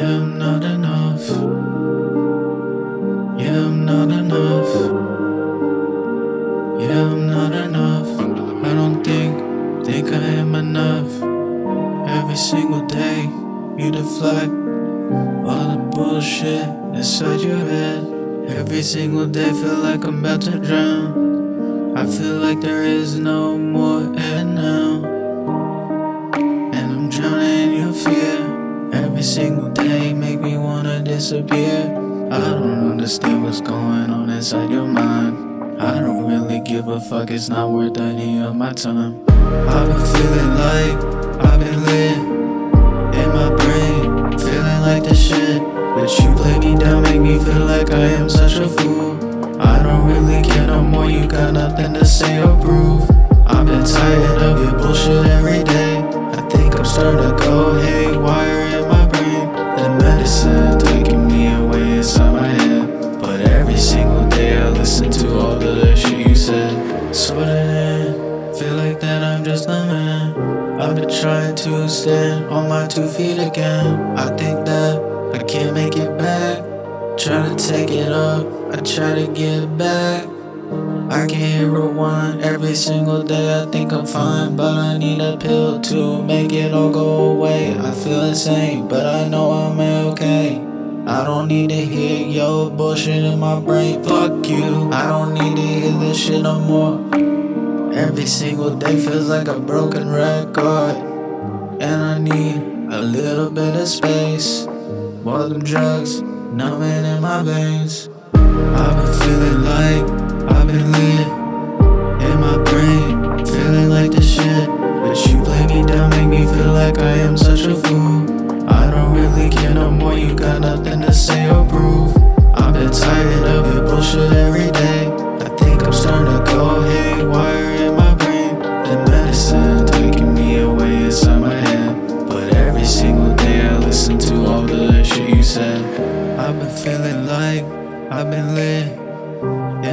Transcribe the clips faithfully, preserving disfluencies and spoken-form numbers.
am not enough. Yeah, I'm not enough. Yeah, I'm not enough. I don't think, think I am enough. Every single day, you deflect all the bullshit inside your head. Every single day, feel like I'm about to drown. I feel like there is no more end now, and I'm drowning in your fear. Every single day make me wanna disappear. I don't understand what's going on inside your mind. I don't really give a fuck, it's not worth any of my time. I've been feeling like I've been lit in my brain, feeling like this shit. But you play me down, make me feel like I am such a fool. I don't really care no more, you got nothing to say or prove. I've been tired of your bullshit every day. I think I'm starting to go haywire. Taking me away inside my head, but every single day I listen to all of the shit you said. Sort of that, feel like that I'm just a man. I've been trying to stand on my two feet again. I think that I can't make it back. Try to take it up, I try to get back. I can hit rewind every single day. I think I'm fine, but I need a pill to make it all go away. I feel insane, but I know I'm okay. I don't need to hear your bullshit in my brain. Fuck you, I don't need to hear this shit no more. Every single day feels like a broken record, and I need a little bit of space. While them drugs numbing in my veins, I've been feeling like I've been lit in my brain, feeling like this shit. But you play me down, make me feel like I am such a fool. I don't really care no more, you got nothing to say or prove. I've been tired of your bullshit every day. I think I'm starting to go haywire in my brain. The medicine taking me away inside my head, but every single day I listen to all the shit you said. I've been feeling like I've been lit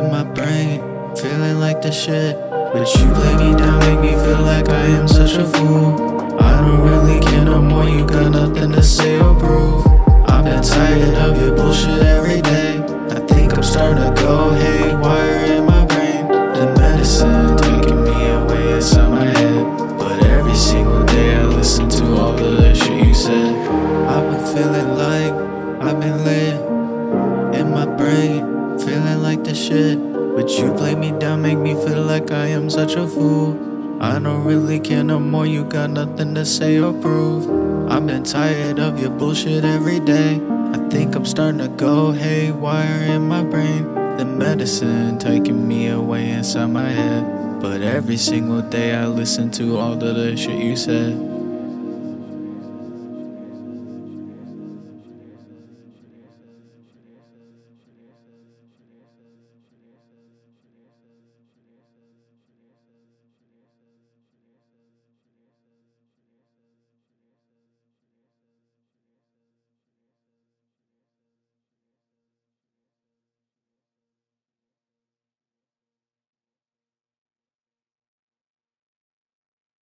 in my brain, feeling like the shit. But you play me down, make me feel like I am such a fool. I don't really care no more, you got nothing to say or prove. I've been tired of your bullshit every day. I think I'm starting to go haywire in my brain. The medicine taking me away inside my head, but every single day I listen to all the shit you said. I've been feeling like I've been lit in my brain, feeling like the shit. But you play me down, make me feel like I am such a fool. I don't really care no more, you got nothing to say or prove. I've been tired of your bullshit every day. I think I'm starting to go haywire in my brain. The medicine taking me away inside my head, but every single day I listen to all of the shit you said.